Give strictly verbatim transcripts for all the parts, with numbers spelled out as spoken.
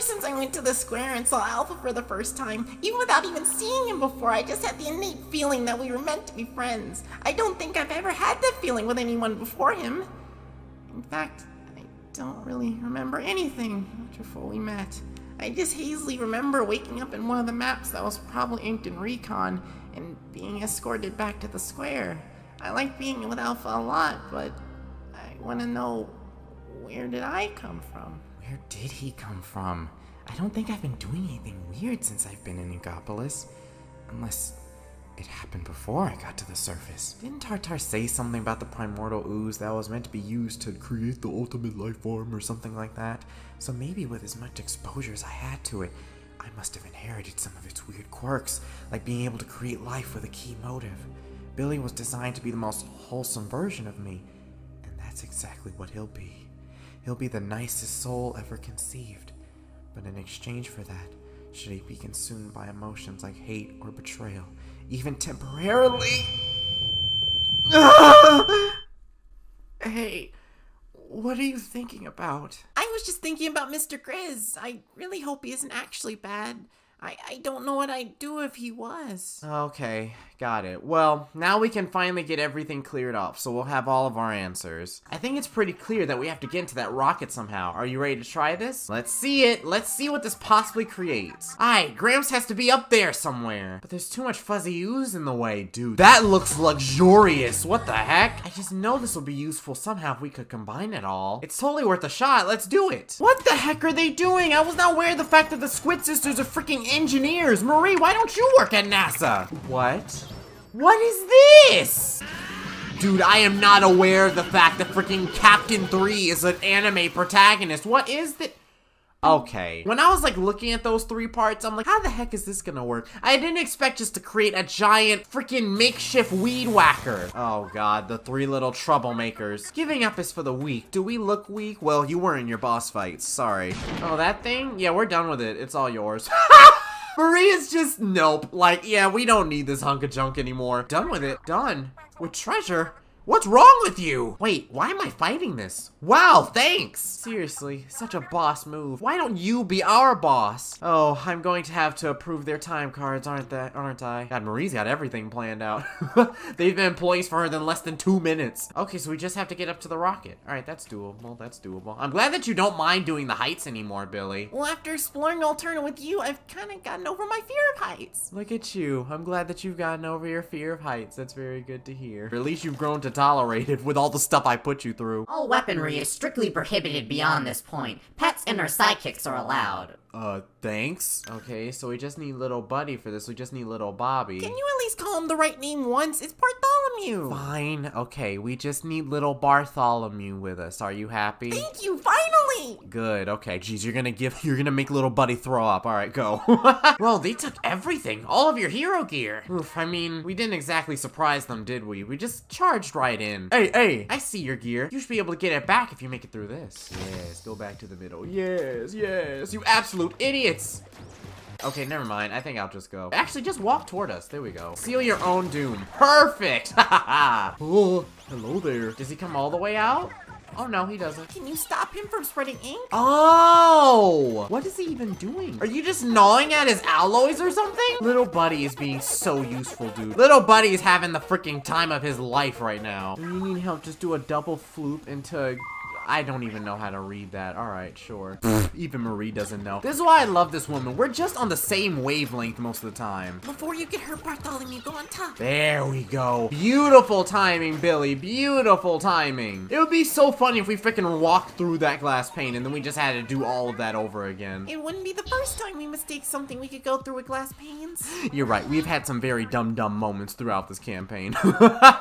Ever since I went to the square and saw Alpha for the first time, even without even seeing him before, I just had the innate feeling that we were meant to be friends. I don't think I've ever had that feeling with anyone before him. In fact, I don't really remember anything before we met. I just hazily remember waking up in one of the maps that was probably inked in Recon and being escorted back to the square. I like being with Alpha a lot, but I want to know, where did I come from? Where did he come from? I don't think I've been doing anything weird since I've been in Inkopolis. Unless it happened before I got to the surface. Didn't Tartar say something about the primordial ooze that was meant to be used to create the ultimate life form or something like that? So maybe with as much exposure as I had to it, I must have inherited some of its weird quirks, like being able to create life with a key motive. Billy was designed to be the most wholesome version of me, and that's exactly what he'll be. He'll be the nicest soul ever conceived, but in exchange for that, should he be consumed by emotions like hate or betrayal, even temporarily? Hey, what are you thinking about? I was just thinking about Mister Grizz. I really hope he isn't actually bad. I, I don't know what I'd do if he was. Okay, got it. Well, now we can finally get everything cleared up, so we'll have all of our answers. I think it's pretty clear that we have to get into that rocket somehow. Are you ready to try this? Let's see it. Let's see what this possibly creates. Aye, Gramps has to be up there somewhere. But there's too much fuzzy ooze in the way, dude. That looks luxurious. What the heck? I just know this will be useful somehow if we could combine it all. It's totally worth a shot. Let's do it. What the heck are they doing? I was not aware of the fact that the Squid Sisters are freaking engineers. Marie, why don't you work at NASA? What? What is this? Dude, I am not aware of the fact that freaking Captain Three is an anime protagonist. What is this? Okay. When I was like looking at those three parts, I'm like, how the heck is this gonna work? I didn't expect just to create a giant freaking makeshift weed whacker. Oh god, the three little troublemakers. Giving up is for the weak. Do we look weak? Well, you were in your boss fights. Sorry. Oh, that thing? Yeah, we're done with it. It's all yours. Maria's just, nope. Like, yeah, we don't need this hunk of junk anymore. Done with it. Done. With treasure? What's wrong with you? Wait, why am I fighting this? Wow, thanks! Seriously, such a boss move. Why don't you be our boss? Oh, I'm going to have to approve their time cards, aren't that, aren't I? God, Marie's got everything planned out. They've been employees for her in less than two minutes. Okay, so we just have to get up to the rocket. All right, that's doable, that's doable. I'm glad that you don't mind doing the heights anymore, Billy. Well, after exploring Alterna with you, I've kind of gotten over my fear of heights. Look at you. I'm glad that you've gotten over your fear of heights. That's very good to hear. Or at least you've grown to tolerated with all the stuff I put you through. All weaponry is strictly prohibited beyond this point. Pets and their sidekicks are allowed. Uh, thanks? Okay, so we just need little buddy for this. We just need little Bobby. Can you at least call him the right name once? It's Bartholomew! Fine. Okay, we just need little Bartholomew with us. Are you happy? Thank you! Finally! Good. Okay, geez, you're gonna give- you're gonna make little buddy throw up. Alright, go. Well, they took everything! All of your hero gear! Oof, I mean, we didn't exactly surprise them, did we? We just charged right in. Hey, hey! I see your gear. You should be able to get it back if you make it through this. Yes, go back to the middle. Yes, yes! You absolutely idiots. Okay, never mind. I think I'll just go. Actually, just walk toward us. There we go. Seal your own doom. Perfect. Oh, hello there. Does he come all the way out? Oh, no, he doesn't. Can you stop him from spreading ink? Oh! What is he even doing? Are you just gnawing at his alloys or something? Little buddy is being so useful, dude. Little buddy is having the freaking time of his life right now. If you need help, just do a double floop into... I don't even know how to read that. All right, sure. Pfft, even Marie doesn't know. This is why I love this woman. We're just on the same wavelength most of the time. Before you get hurt, Bartholomew, go on top. There we go. Beautiful timing, Billy. Beautiful timing. It would be so funny if we freaking walked through that glass pane and then we just had to do all of that over again. It wouldn't be the first time we mistake something we could go through with glass panes. You're right. We've had some very dumb, dumb moments throughout this campaign.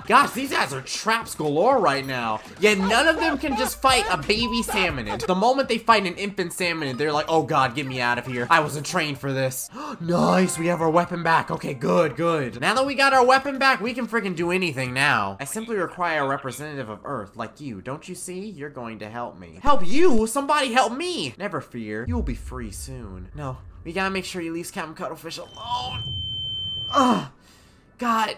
Gosh, these guys are traps galore right now. Yet none of them can just fight a baby Salmonid. The moment they fight an infant Salmonid, they're like, oh god, get me out of here. I wasn't trained for this. Nice, we have our weapon back. Okay, good, good. Now that we got our weapon back, we can freaking do anything now. I simply require a representative of Earth, like you. Don't you see? You're going to help me. Help you? Somebody help me! Never fear. You'll be free soon. No, we gotta make sure you leave Captain Cuttlefish alone. Ugh. God.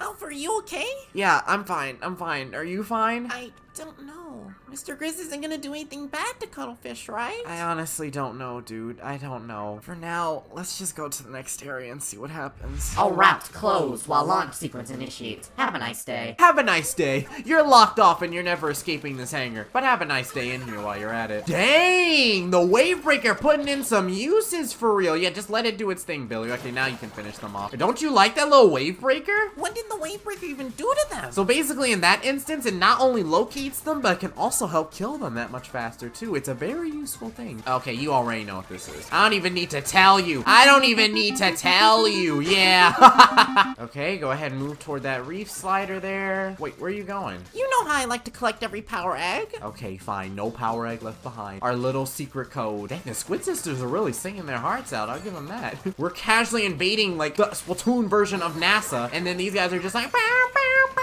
Alpha, are you okay? Yeah, I'm fine. I'm fine. Are you fine? I don't know. Mister Grizz isn't gonna do anything bad to Cuttlefish, right? I honestly don't know, dude. I don't know. For now, let's just go to the next area and see what happens. All wrapped, closed, while launch sequence initiates. Have a nice day. Have a nice day. You're locked off and you're never escaping this hangar, but have a nice day in here while you're at it. Dang! The Wavebreaker putting in some uses for real. Yeah, just let it do its thing, Billy. Okay, now you can finish them off. Don't you like that little Wavebreaker? What did the Wavebreaker even do to them? So basically, in that instance, it not only locates them, but it can also help kill them that much faster, too. It's a very useful thing. Okay, you already know what this is. I don't even need to tell you. I don't even need to tell you. Yeah. Okay, go ahead and move toward that reef slider there. Wait, where are you going? You know how I like to collect every power egg. Okay, fine. No power egg left behind. Our little secret code. Dang, the Squid Sisters are really singing their hearts out. I'll give them that. We're casually invading, like, the Splatoon version of NASA, and then these guys are just like... Bow, bow, bow.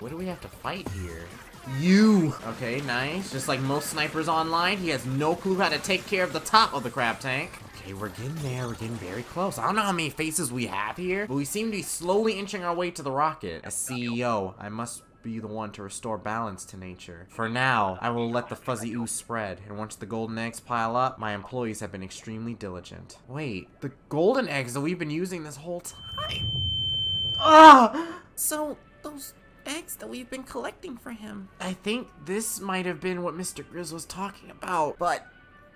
What do we have to fight here? You! Okay, nice. Just like most snipers online, he has no clue how to take care of the top of the crab tank. Okay, we're getting there. We're getting very close. I don't know how many faces we have here, but we seem to be slowly inching our way to the rocket. As C E O, I must be the one to restore balance to nature. For now, I will let the fuzzy ooze spread, and once the golden eggs pile up, my employees have been extremely diligent. Wait, the golden eggs that we've been using this whole time? Ah! So, those... eggs that we've been collecting for him. I think this might have been what Mister Grizz was talking about, but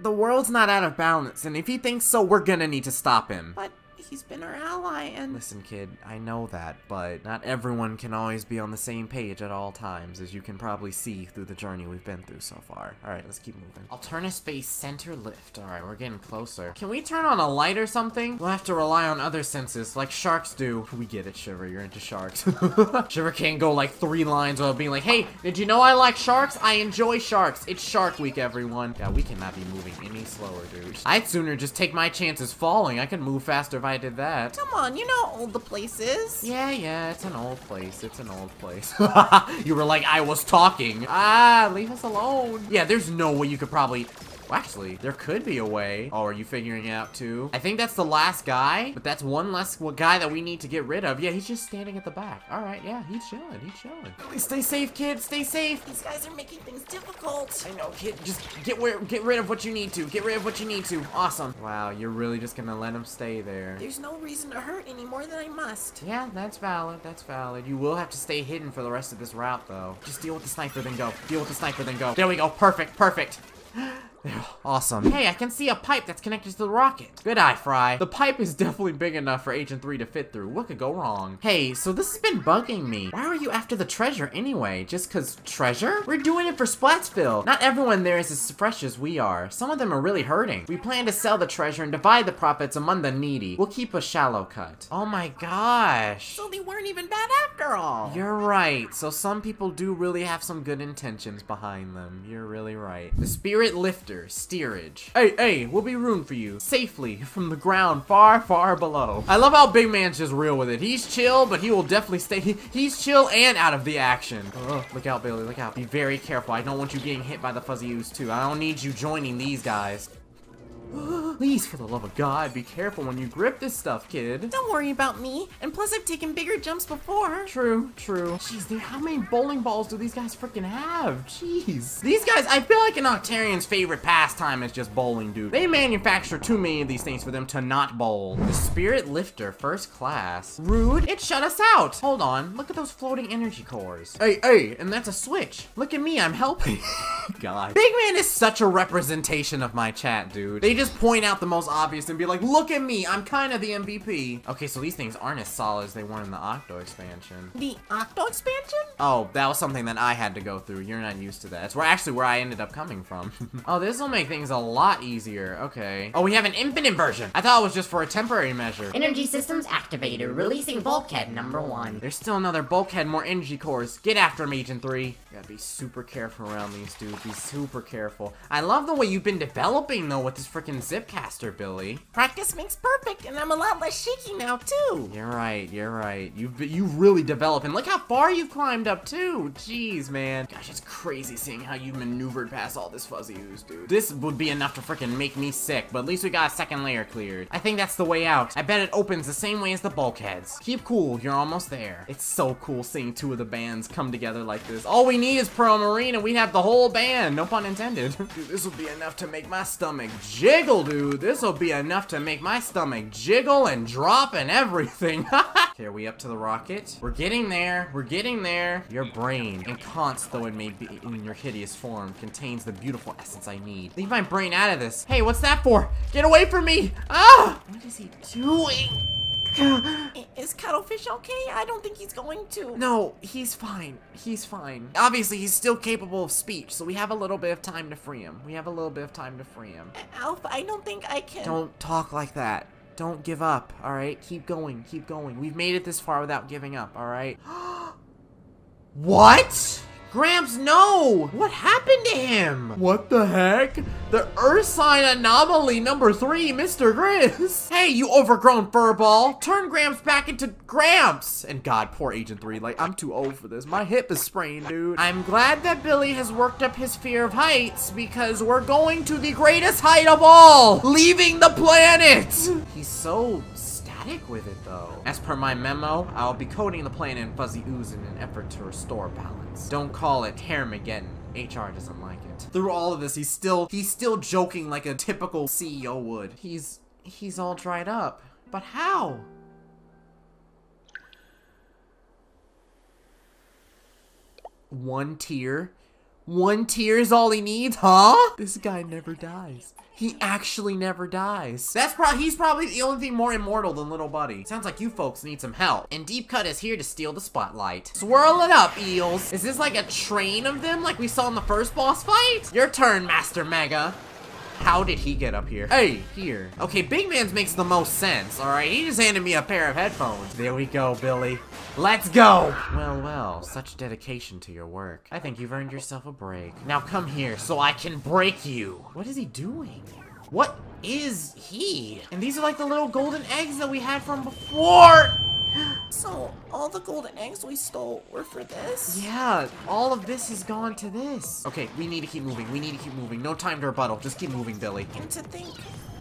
the world's not out of balance, and if he thinks so, we're gonna need to stop him. But he's been our ally and... Listen, kid, I know that, but not everyone can always be on the same page at all times, as you can probably see through the journey we've been through so far. Alright, let's keep moving. Alterna space center lift. Alright, we're getting closer. Can we turn on a light or something? We'll have to rely on other senses, like sharks do. We get it, Shiver, you're into sharks. Shiver can't go like three lines without being like, hey, did you know I like sharks? I enjoy sharks. It's Shark Week, everyone. Yeah, we cannot be moving any slower, dude. I'd sooner just take my chances falling. I can move faster if I did that. Come on, you know how old the place is. Yeah, yeah, it's an old place. It's an old place. You were like, I was talking. Ah, leave us alone. Yeah, there's no way you could probably... Well, actually, there could be a way. Oh, are you figuring it out too? I think that's the last guy, but that's one less guy that we need to get rid of. Yeah, he's just standing at the back. All right, yeah, he's chilling, he's chilling. Stay safe, kid, stay safe. These guys are making things difficult. I know, kid, just get where, get rid of what you need to. Get rid of what you need to. Awesome. Wow, you're really just gonna let him stay there. There's no reason to hurt any more than I must. Yeah, that's valid, that's valid. You will have to stay hidden for the rest of this route, though. Just deal with the sniper, then go. Deal with the sniper, then go. There we go, perfect, perfect. Awesome. Hey, I can see a pipe that's connected to the rocket. Good eye, Fry. The pipe is definitely big enough for Agent three to fit through. What could go wrong? Hey, so this has been bugging me. Why were you after the treasure anyway? Just cause treasure? We're doing it for Splatsville. Not everyone there is as fresh as we are. Some of them are really hurting. We plan to sell the treasure and divide the profits among the needy. We'll keep a shallow cut. Oh my gosh. So they weren't even bad after all. You're right. So some people do really have some good intentions behind them. You're really right. The Spirit Lifter. Steerage. Hey, hey, we'll be room for you safely from the ground far, far below. I love how Big Man's just real with it. He's chill, but he will definitely stay. He, he's chill and out of the action. Oh, look out, Billy, look out. Be very careful. I don't want you getting hit by the fuzzy ooze, too. I don't need you joining these guys. Please, for the love of God, be careful when you grip this stuff, kid. Don't worry about me. And plus, I've taken bigger jumps before. True, true. Jeez, dude, how many bowling balls do these guys freaking have? Jeez. These guys, I feel like an Octarian's favorite pastime is just bowling, dude. They manufacture too many of these things for them to not bowl. The Spirit Lifter, first class. Rude, it shut us out. Hold on, look at those floating energy cores. Hey, hey, and that's a switch. Look at me, I'm helping. God. Big Man is such a representation of my chat, dude. They just point out the most obvious and be like, look at me, I'm kind of the M V P. Okay, so these things aren't as solid as they were in the Octo Expansion. The Octo Expansion? Oh, that was something that I had to go through. You're not used to that. It's where actually where I ended up coming from. Oh, this will make things a lot easier. Okay. Oh, we have an infinite version. I thought it was just for a temporary measure. Energy systems activated, releasing bulkhead number one. There's still another bulkhead, more energy cores. Get after him, Agent three. You gotta be super careful around these dudes. Be super careful. I love the way you've been developing, though, with this freaking zip podcaster, Billy. Practice makes perfect, and I'm a lot less shaky now, too. You're right, you're right. You've, you've really developed, and look how far you've climbed up, too. Jeez, man. Gosh, it's crazy seeing how you maneuvered past all this fuzzy ooze, dude. This would be enough to freaking make me sick, but at least we got a second layer cleared. I think that's the way out. I bet it opens the same way as the bulkheads. Keep cool, you're almost there. It's so cool seeing two of the bands come together like this. All we need is Pearl Marine, and we'd have the whole band. No pun intended. Dude, this would be enough to make my stomach jiggle, dude. This will be enough to make my stomach jiggle and drop and everything. Okay, are we up to the rocket? We're getting there. We're getting there. Your brain, inconst though it may be in your hideous form, contains the beautiful essence I need. Leave my brain out of this. Hey, what's that for? Get away from me! Ah! What is he doing? Is Cuttlefish okay? I don't think he's going to. No, he's fine. He's fine. Obviously, he's still capable of speech, so we have a little bit of time to free him. We have a little bit of time to free him. Alpha, I don't think I can. Don't talk like that. Don't give up, all right? Keep going, keep going. We've made it this far without giving up, all right? What? Gramps, no! What happened to him? What the heck? The Earth sign anomaly number three, Mister Grizz. Hey, you overgrown furball. Turn Gramps back into Gramps. And God, poor Agent Three. Like, I'm too old for this. My hip is sprained, dude. I'm glad that Billy has worked up his fear of heights because we're going to the greatest height of all, leaving the planet. He's so with it though. As per my memo, I'll be coating the planet in fuzzy ooze in an effort to restore balance. Don't call it Hermageddon. H R doesn't like it. Through all of this, he's still he's still joking like a typical C E O would. He's he's all dried up. But how? One tear? One tear is all he needs, huh? This guy never dies. He actually never dies. That's probably, he's probably the only thing more immortal than Little Buddy. Sounds like you folks need some help. And Deep Cut is here to steal the spotlight. Swirl it up, eels. Is this like a train of them like we saw in the first boss fight? Your turn, Master Mega. How did he get up here? Hey, here. Okay, Big Man's makes the most sense, all right? He just handed me a pair of headphones. There we go, Billy. Let's go! Well, well, such dedication to your work. I think you've earned yourself a break. Now come here so I can break you. What is he doing? What is he? And these are like the little golden eggs that we had from before. So, all the golden eggs we stole were for this? Yeah, all of this has gone to this. Okay, we need to keep moving. We need to keep moving. No time to rebuttal. Just keep moving, Billy. And to think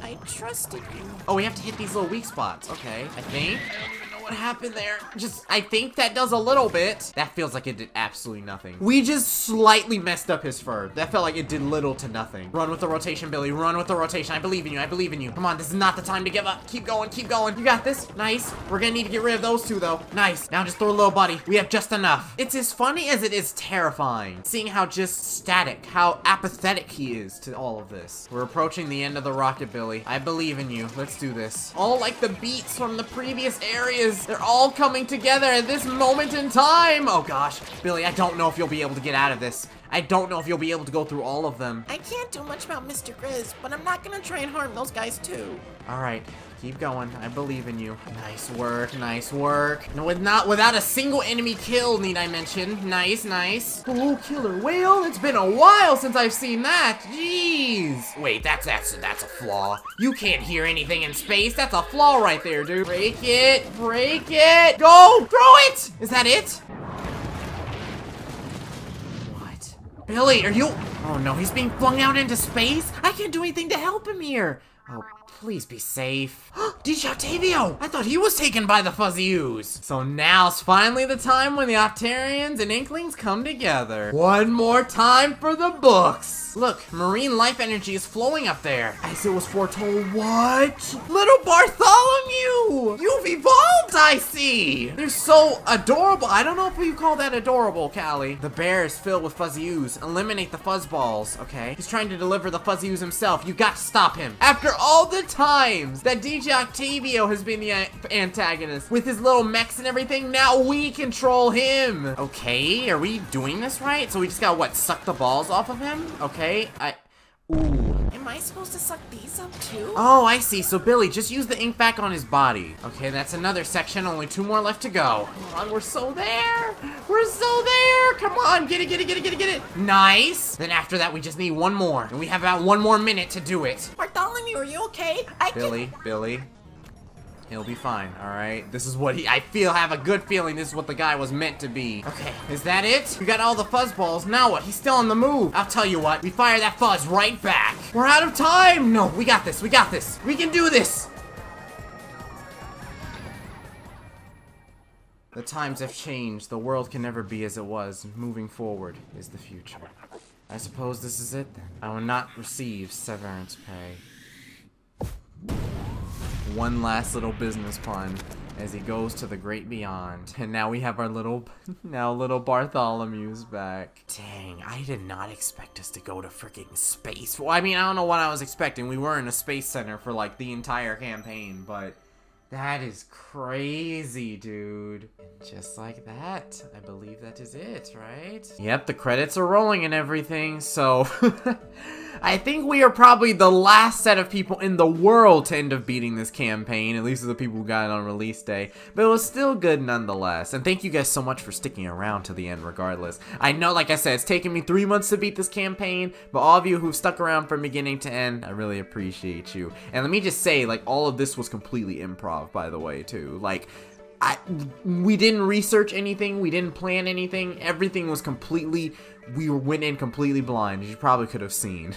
I trusted you. Oh, we have to hit these little weak spots. Okay, I think. I don't even know what happened there. Just, I think that does a little bit. That feels like it did absolutely nothing. We just slightly messed up his fur. That felt like it did little to nothing. Run with the rotation, Billy. Run with the rotation. I believe in you. I believe in you. Come on, this is not the time to give up. Keep going. Keep going. You got this. Nice. We're gonna need to get rid of those two, though. Nice. Now just throw a little buddy. We have just enough. It's as funny as it is terrifying, seeing how just static, how apathetic he is to all of this. We're approaching the end of the rocket, Billy. I believe in you. Let's do this. All like the beats from the previous areas. They're all coming together at this moment in time. Oh gosh, Billy, I don't know if you'll be able to get out of this. I don't know if you'll be able to go through all of them. I can't do much about Mister Grizz, but I'm not gonna try and harm those guys too. All right. Keep going. I believe in you. Nice work. Nice work. And with not without a single enemy kill, need I mention. Nice, nice. Hello, killer whale. It's been a while since I've seen that. Jeez. Wait, that's that's that's a flaw. You can't hear anything in space. That's a flaw right there, dude. Break it. Break it. Go. Throw it. Is that it? What? Billy, are you? Oh no, he's being flung out into space. I can't do anything to help him here. Oh, please be safe. D J Octavio! I thought he was taken by the fuzzy ooze. So now's finally the time when the Octarians and Inklings come together. One more time for the books. Look, marine life energy is flowing up there. As it was foretold, what? Little Bartholomew! You've evolved, I see! They're so adorable. I don't know if you call that adorable, Callie. The bear is filled with fuzzy ooze. Eliminate the fuzzballs, okay? He's trying to deliver the fuzzy ooze himself. You got to stop him. After all the times that D J Octavio has been the antagonist with his little mechs and everything, now we control him. Okay, are we doing this right? So we just gotta, what, suck the balls off of him? Okay, I, ooh. Am I supposed to suck these up too? Oh, I see. So Billy, just use the ink back on his body. Okay, that's another section. Only two more left to go. Come on, we're so there. We're so there. Come on, get it, get it, get it, get it, get it. Nice. Then after that, we just need one more. And we have about one more minute to do it. Bartholomew, Are you okay? I Billy, can... Billy. He'll be fine, alright? This is what he- I feel- have a good feeling this is what the guy was meant to be. Okay, is that it? We got all the fuzz balls, now what? He's still on the move! I'll tell you what, we fire that fuzz right back! We're out of time! No, we got this, we got this! We can do this! The times have changed, the world can never be as it was. Moving forward is the future. I suppose this is it then. I will not receive severance pay. One last little business pun as he goes to the great beyond. And now we have our little, now little Bartholomew's back. Dang, I did not expect us to go to freaking space. Well, I mean, I don't know what I was expecting. We were in a space center for like the entire campaign, but that is crazy, dude. And just like that, I believe that is it, right? Yep, the credits are rolling and everything, so... I think we are probably the last set of people in the world to end up beating this campaign, at least the people who got it on release day, but it was still good nonetheless, and thank you guys so much for sticking around to the end regardless. I know, like I said, it's taken me three months to beat this campaign, but all of you who've stuck around from beginning to end, I really appreciate you. And let me just say, like, all of this was completely improv, by the way, too. Like, I, we didn't research anything, we didn't plan anything, everything was completely... We went in completely blind, as you probably could have seen.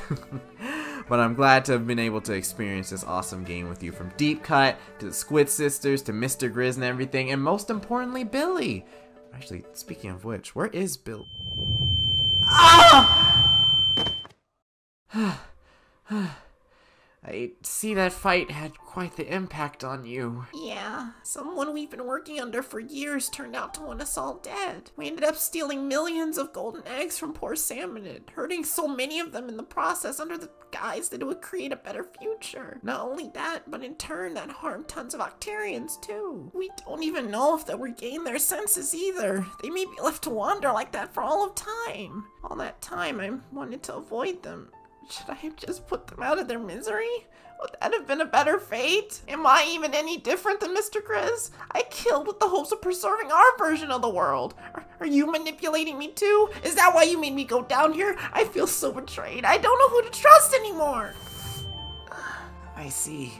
But I'm glad to have been able to experience this awesome game with you, from Deep Cut to the Squid Sisters to Mister Grizz and everything, and most importantly, Billy. Actually, speaking of which, where is Bill? Ah! I see that fight had quite the impact on you. Yeah, someone we've been working under for years turned out to want us all dead. We ended up stealing millions of golden eggs from poor Salmonid, hurting so many of them in the process under the guise that it would create a better future. Not only that, but in turn that harmed tons of Octarians too. We don't even know if they regained their senses either. They may be left to wander like that for all of time. All that time I wanted to avoid them. Should I have just put them out of their misery? Would that have been a better fate? Am I even any different than Mister Grizz? I killed with the hopes of preserving our version of the world. Are, are you manipulating me too? Is that why you made me go down here? I feel so betrayed. I don't know who to trust anymore. I see.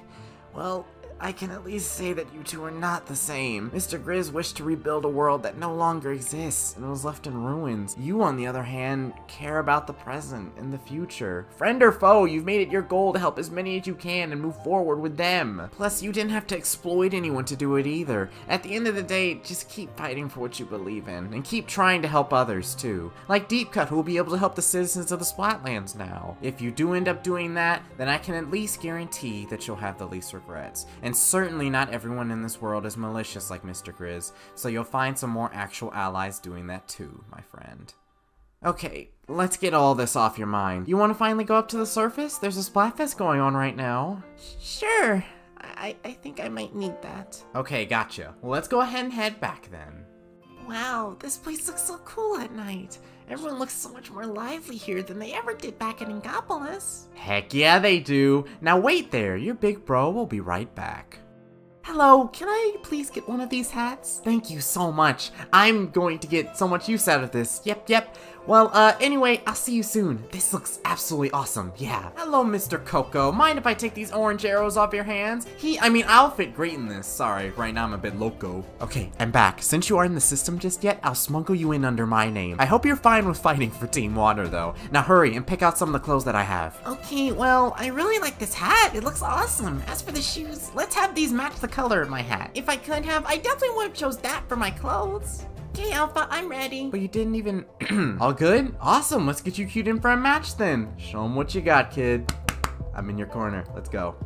Well, I can at least say that you two are not the same. Mister Grizz wished to rebuild a world that no longer exists and was left in ruins. You, on the other hand, care about the present and the future. Friend or foe, you've made it your goal to help as many as you can and move forward with them. Plus, you didn't have to exploit anyone to do it either. At the end of the day, just keep fighting for what you believe in and keep trying to help others too. Like Deep Cut, who will be able to help the citizens of the Splatlands now. If you do end up doing that, then I can at least guarantee that you'll have the least regrets. And certainly not everyone in this world is malicious like Mister Grizz, so you'll find some more actual allies doing that too, my friend. Okay, let's get all this off your mind. You want to finally go up to the surface? There's a Splatfest going on right now. Sure. I, I think I might need that. Okay, gotcha. Well, let's go ahead and head back then. Wow, this place looks so cool at night. Everyone looks so much more lively here than they ever did back in Inkopolis. Heck yeah, they do. Now wait there, your big bro will be right back. Hello, can I please get one of these hats? Thank you so much. I'm going to get so much use out of this. Yep, yep. Well, uh, anyway, I'll see you soon. This looks absolutely awesome, yeah. Hello, Mister Coco. Mind if I take these orange arrows off your hands? He, I mean, I'll fit great in this. Sorry, right now I'm a bit loco. Okay, I'm back. Since you aren't in the system just yet, I'll smuggle you in under my name. I hope you're fine with fighting for Team Water, though. Now hurry and pick out some of the clothes that I have. Okay, well, I really like this hat. It looks awesome. As for the shoes, let's have these match the color of my hat. If I could have, I definitely would have chose that for my clothes. Okay, Alpha, I'm ready. But you didn't even... All good? Awesome, let's get you cute in for a match then. Show them what you got, kid. I'm in your corner. Let's go.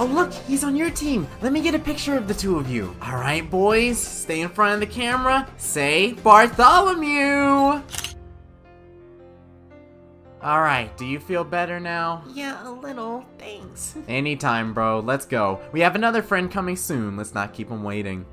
Oh look, he's on your team. Let me get a picture of the two of you. All right, boys, stay in front of the camera. Say Bartholomew. All right, do you feel better now? Yeah, a little, thanks. Anytime, bro, let's go. We have another friend coming soon. Let's not keep him waiting.